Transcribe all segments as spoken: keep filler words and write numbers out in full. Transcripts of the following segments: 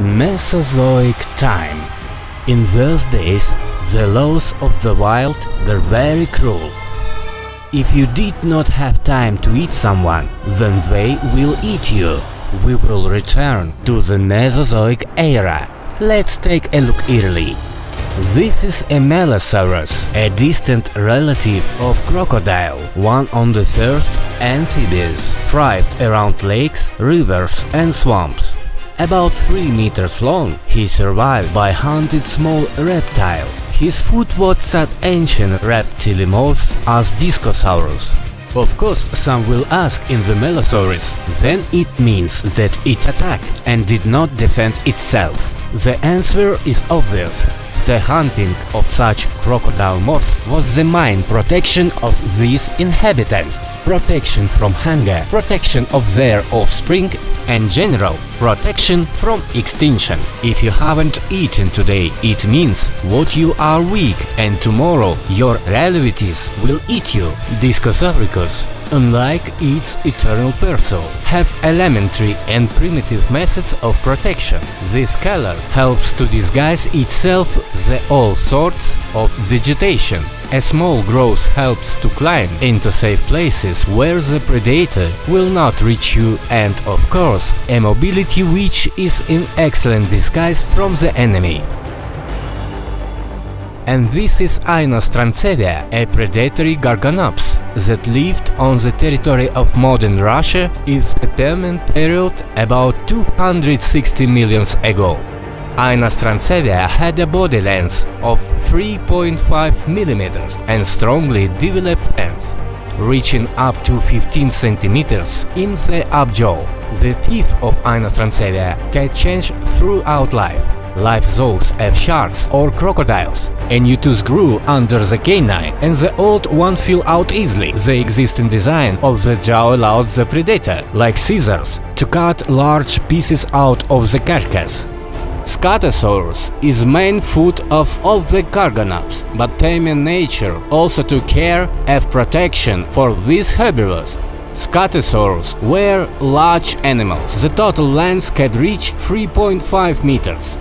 Mesozoic time. In those days, the laws of the wild were very cruel. If you did not have time to eat someone, then they will eat you. We will return to the Mesozoic era. Let's take a look early. This is a Melosaurus, a distant relative of crocodile, one on the first amphibians, thrived around lakes, rivers and swamps. About three meters long, he survived by hunting small reptile. His food was such ancient reptilimorphs as Discosaurus. Of course, some will ask in the Melosaurus, then it means that it attacked and did not defend itself. The answer is obvious. The hunting of such crocodile morphs was the main protection of these inhabitants, protection from hunger, protection of their offspring and general protection from extinction. If you haven't eaten today, it means what you are weak and tomorrow your relatives will eat you. Discosauricos, unlike its eternal pursuer, have elementary and primitive methods of protection. This color helps to disguise itself the all sorts of vegetation. A small growth helps to climb into safe places where the predator will not reach you, and of course, a mobility which is in excellent disguise from the enemy. And this is Inostrancevia, a predatory Gorgonops that lived on the territory of modern Russia in the Permian period about two hundred sixty million ago. Inostrancevia had a body length of three point five millimeters and strongly developed fangs, reaching up to fifteen centimeters in the upjaw. The teeth of Inostrancevia can change throughout life, like those of sharks or crocodiles. A new tooth grew under the canine and the old one fell out easily. The existing design of the jaw allowed the predator, like scissors, to cut large pieces out of the carcass. Scutosaurus is main food of all the Gorgonops, but Permian nature also took care of protection for these herbivores. Scutosaurus were large animals. The total length could reach three point five meters.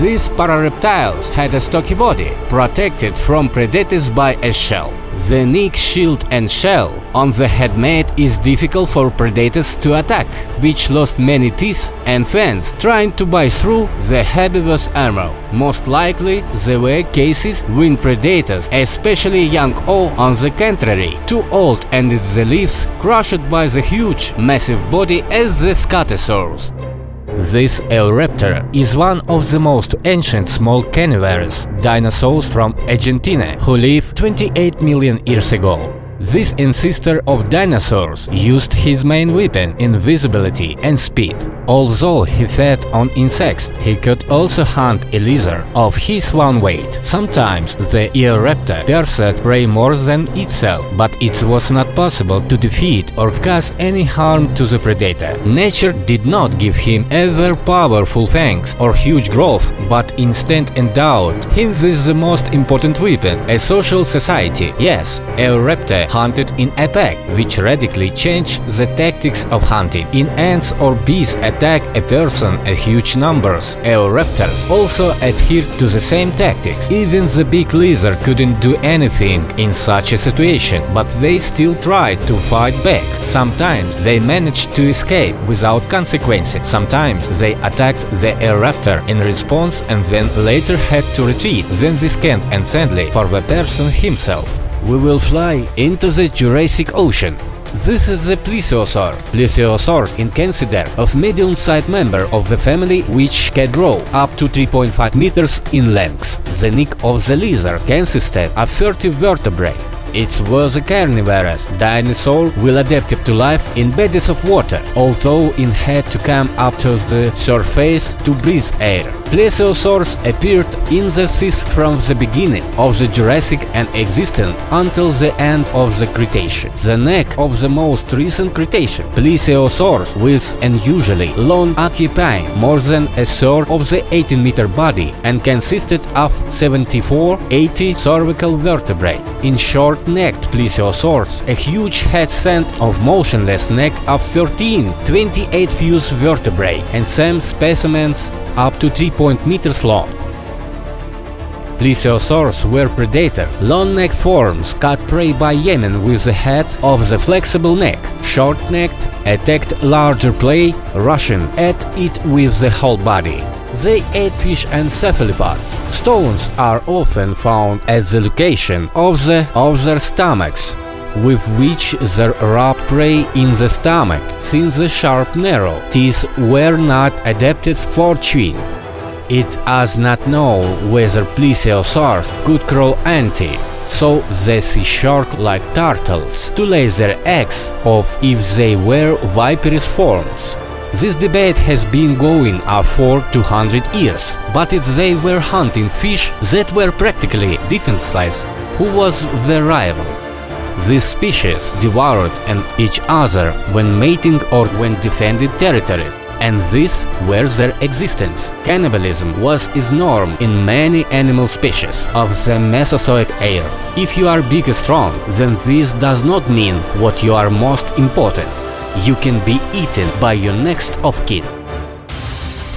These parareptiles had a stocky body, protected from predators by a shell. The neck shield and shell on the headmate is difficult for predators to attack, which lost many teeth and fangs trying to bite through the herbivore's armor. Most likely there were cases when predators, especially young or on the contrary, too old and its leaves crushed by the huge, massive body as the Scutosaurus. This Eoraptor is one of the most ancient small carnivorous dinosaurs from Argentina, who lived twenty-eight million years ago. This ancestor of dinosaurs used his main weapon, invisibility and speed. Although he fed on insects, he could also hunt a lizard of his own weight. Sometimes the Eoraptor pursued prey more than itself, but it was not possible to defeat or cause any harm to the predator. Nature did not give him ever powerful fangs or huge growth, but instead endowed him with the most important weapon, a social society. Yes, Eoraptor hunted in a pack, which radically changed the tactics of hunting. In ants or bees attack a person in huge numbers, Eoraptors also adhered to the same tactics. Even the big lizard couldn't do anything in such a situation, but they still tried to fight back. Sometimes they managed to escape without consequences. Sometimes they attacked the Eoraptor in response and then later had to retreat. Then this can't end sadly for the person himself. We will fly into the Jurassic Ocean. This is the Plesiosaur. Plesiosaur is considered a medium-sized member of the family, which can grow up to three point five meters in length. The neck of the lizard consisted of thirty vertebrae. It was a carnivorous dinosaur, well adapted to life in bodies of water, although it had to come up to the surface to breathe air. Plesiosaurs appeared in the seas from the beginning of the Jurassic and existed until the end of the Cretaceous. The neck of the most recent Cretaceous, Plesiosaurs was unusually long, occupying more than a third of the eighteen meter body and consisted of seventy-four to eighty cervical vertebrae. In short, short-necked plesiosaurs, a huge head sent of motionless neck up thirteen to twenty-eight fused vertebrae and some specimens up to three point meters long. Plesiosaurs were predators, long-necked forms caught prey by yemen with the head of the flexible neck, short-necked, attacked larger prey, rushing at it with the whole body. They ate fish and cephalopods. Stones are often found at the location of, the, of their stomachs, with which they rubbed prey in the stomach, since the sharp narrow teeth were not adapted for chewing. It is not known whether plesiosaurs could crawl empty, so they see shark-like turtles to lay their eggs, or if they were viperous forms. This debate has been going on for two hundred years, but if they were hunting fish that were practically defenseless, who was their rival? These species devoured each other when mating or when defending territories, and this was their existence. Cannibalism was is norm in many animal species of the Mesozoic era. If you are big and strong, then this does not mean what you are most important. You can be eaten by your next of kin.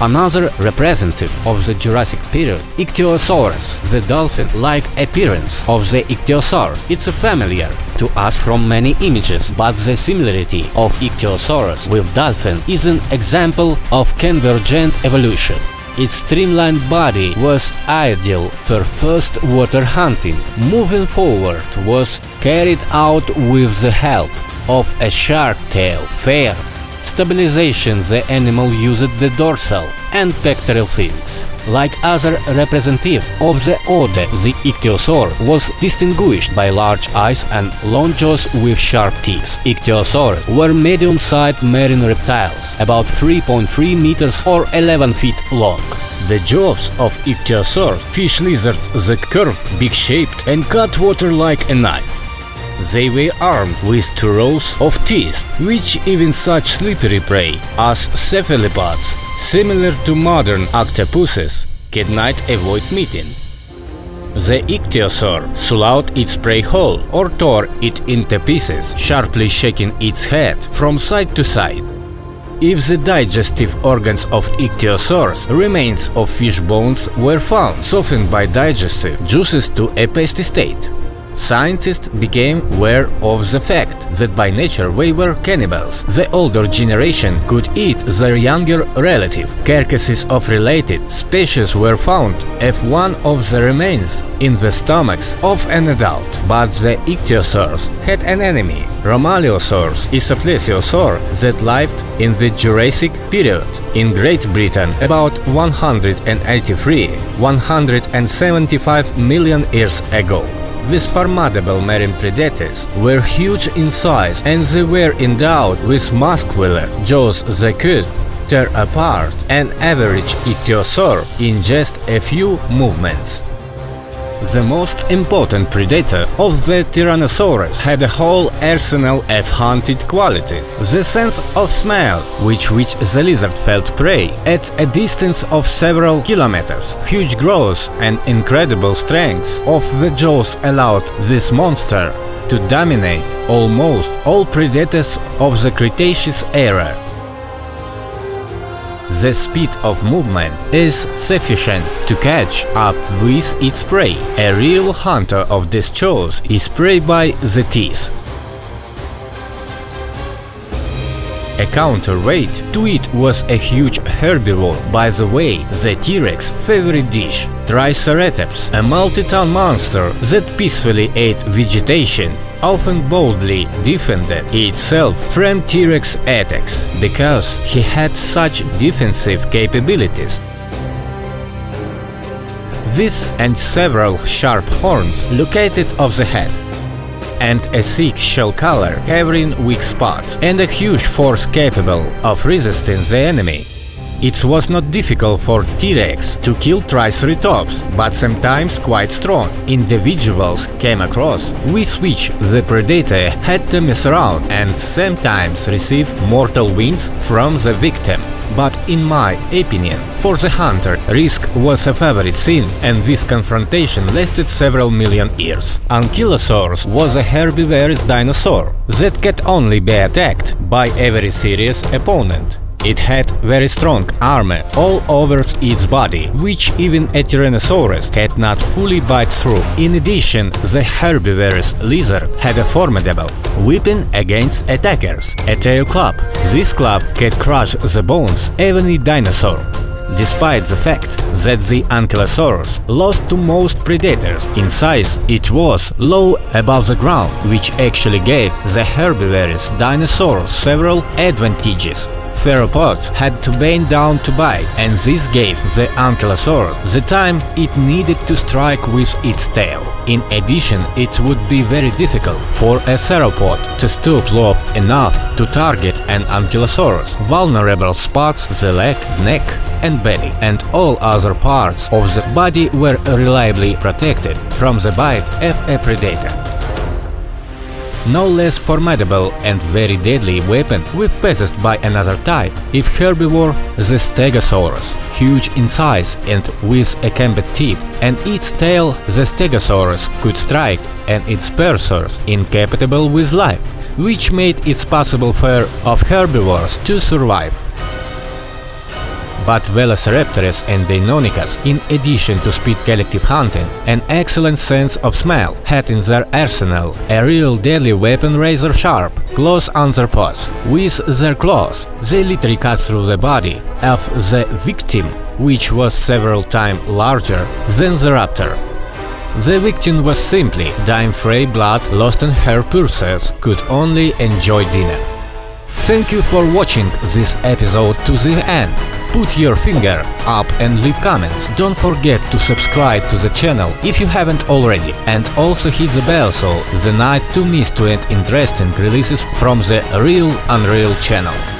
Another representative of the Jurassic period, Ichthyosaurus, the dolphin-like appearance of the Ichthyosaur. It's familiar to us from many images, but the similarity of Ichthyosaurus with dolphins is an example of convergent evolution. Its streamlined body was ideal for first water hunting. Moving forward was carried out with the help of a shark tail fair. Stabilization the animal used the dorsal and pectoral fins. Like other representative of the order, the Ichthyosaur was distinguished by large eyes and long jaws with sharp teeth. Ichthyosaurs were medium-sized marine reptiles, about three point three meters or eleven feet long. The jaws of Ichthyosaurs, fish lizards that curved, beak-shaped and cut water like a knife. They were armed with two rows of teeth, which even such slippery prey as cephalopods, similar to modern octopuses, cannot avoid meeting. The Ichthyosaur swallowed its prey whole or tore it into pieces, sharply shaking its head from side to side. If the digestive organs of ichthyosaurs, remains of fish bones were found, softened by digestive juices to a pasty state. Scientists became aware of the fact that by nature they were cannibals. The older generation could eat their younger relative. Carcasses of related species were found if one of the remains in the stomachs of an adult. But the ichthyosaurs had an enemy. Romaleosaurus is a plesiosaur that lived in the Jurassic period in Great Britain about one hundred eighty-three to one hundred seventy-five million years ago. These formidable marine predators were huge in size and they were endowed with muscular jaws that could tear apart an average ichthyosaur in just a few movements. The most important predator of the Tyrannosaurus had a whole arsenal of hunted qualities. The sense of smell, with which the lizard felt prey at a distance of several kilometers. Huge growth and incredible strength of the jaws allowed this monster to dominate almost all predators of the Cretaceous era. The speed of movement is sufficient to catch up with its prey. A real hunter of this jaws is prey by the teeth. A counterweight to it was a huge herbivore, by the way, the T-Rex favorite dish, Triceratops, a multi-ton monster that peacefully ate vegetation, often boldly defended itself from T-Rex attacks, because he had such defensive capabilities. This and several sharp horns located off the head, and a thick shell collar covering weak spots, and a huge force capable of resisting the enemy. It was not difficult for T-Rex to kill Triceratops, but sometimes quite strong individuals came across, with which the predator had to mess around and sometimes receive mortal wounds from the victim. But in my opinion, for the hunter, risk was a favorite sin, and this confrontation lasted several million years. Ankylosaurus was a herbivorous dinosaur that could only be attacked by every serious opponent. It had very strong armor all over its body, which even a Tyrannosaurus could not fully bite through. In addition, the herbivorous lizard had a formidable weapon against attackers – a tail club. This club could crush the bones even a dinosaur. Despite the fact that the Ankylosaurus lost to most predators in size, it was low above the ground, which actually gave the herbivorous dinosaurs several advantages. Theropods had to bend down to bite, and this gave the Ankylosaurus the time it needed to strike with its tail. In addition, it would be very difficult for a theropod to stoop low enough to target an Ankylosaurus. Vulnerable spots, the leg, neck and belly, and all other parts of the body were reliably protected from the bite of a predator. No less formidable and very deadly weapon was possessed by another type, if herbivore, the Stegosaurus. Huge in size and with a cambered tip and its tail, the Stegosaurus could strike, and its pursuers incapable with life, which made it possible for of herbivores to survive. But Velociraptors and Deinonychus, in addition to speed, collective hunting, an excellent sense of smell, had in their arsenal a real deadly weapon, razor-sharp claws on their paws. With their claws, they literally cut through the body of the victim, which was several times larger than the raptor. The victim was simply dying, free blood lost in her pursuers could only enjoy dinner. Thank you for watching this episode to the end. Put your finger up and leave comments. Don't forget to subscribe to the channel if you haven't already, and also hit the bell so the night to miss to end interesting releases from the Real Unreal channel.